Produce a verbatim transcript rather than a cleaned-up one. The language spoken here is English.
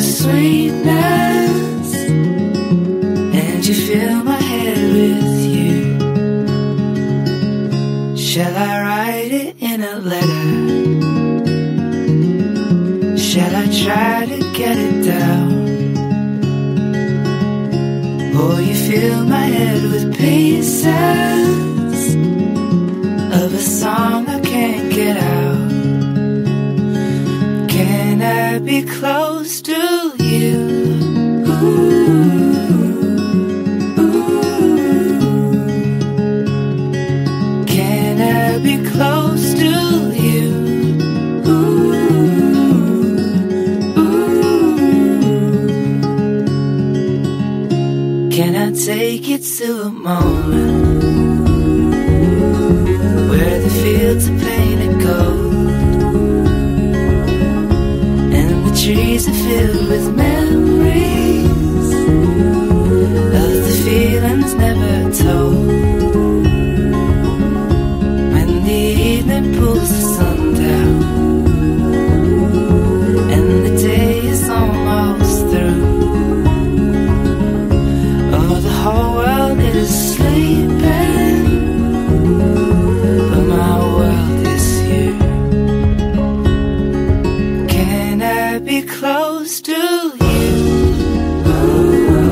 of sweetness, and you fill my head with you. Shall I write it in a letter? Shall I try to get it down? Or you fill my head with pieces of a song I can't get out. Can I be close to you? Ooh, ooh. Can I be close to you? Ooh, ooh. Can I take you to a moment where the fields are painted gold? Trees are filled with memories of the feelings never told. When the evening pulls the sun down and the day is almost through, oh, the whole world is sleeping, but my world is you. Can I be close to you? Ooh.